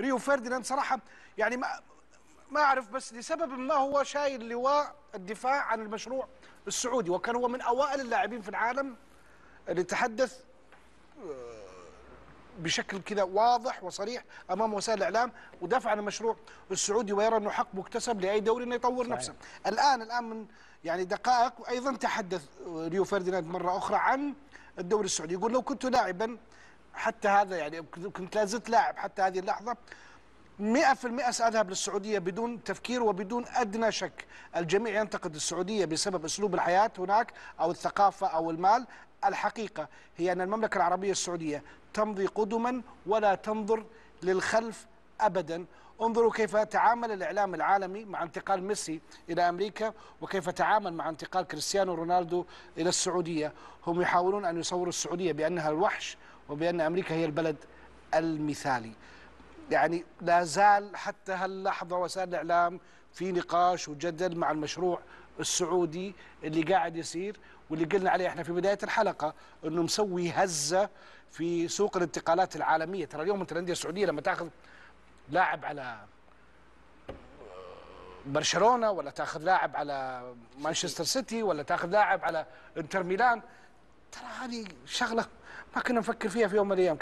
ريو فرديناند صراحة يعني ما أعرف، بس لسبب ما هو شايل لواء الدفاع عن المشروع السعودي، وكان هو من أوائل اللاعبين في العالم اللي تحدث بشكل كذا واضح وصريح أمام وسائل الإعلام ودافع عن المشروع السعودي، ويرى أنه حق مكتسب لأي دوري أنه يطور نفسه. الآن من يعني دقائق أيضا تحدث ريو فرديناند مرة أخرى عن الدوري السعودي، يقول لو كنت لاعبا حتى هذا يعني كنت لازلت لاعب حتى هذه اللحظة 100% سأذهب للسعودية بدون تفكير وبدون أدنى شك. الجميع ينتقد السعودية بسبب أسلوب الحياة هناك أو الثقافة أو المال. الحقيقة هي أن المملكة العربية السعودية تمضي قدما ولا تنظر للخلف أبدا. انظروا كيف تعامل الإعلام العالمي مع انتقال ميسي إلى أمريكا، وكيف تعامل مع انتقال كريستيانو رونالدو إلى السعودية. هم يحاولون أن يصوروا السعودية بأنها الوحش وبأن أمريكا هي البلد المثالي. يعني لا زال حتى هاللحظة وسائل الإعلام في نقاش وجدل مع المشروع السعودي اللي قاعد يصير، واللي قلنا عليه احنا في بداية الحلقة انه مسوي هزة في سوق الانتقالات العالمية. ترى اليوم انت الأندية السعودية لما تاخذ لاعب على برشلونة، ولا تاخذ لاعب على مانشستر سيتي، ولا تاخذ لاعب على انتر ميلان، ترى هذه شغلة ما كنا نفكر فيها في يوم من الأيام.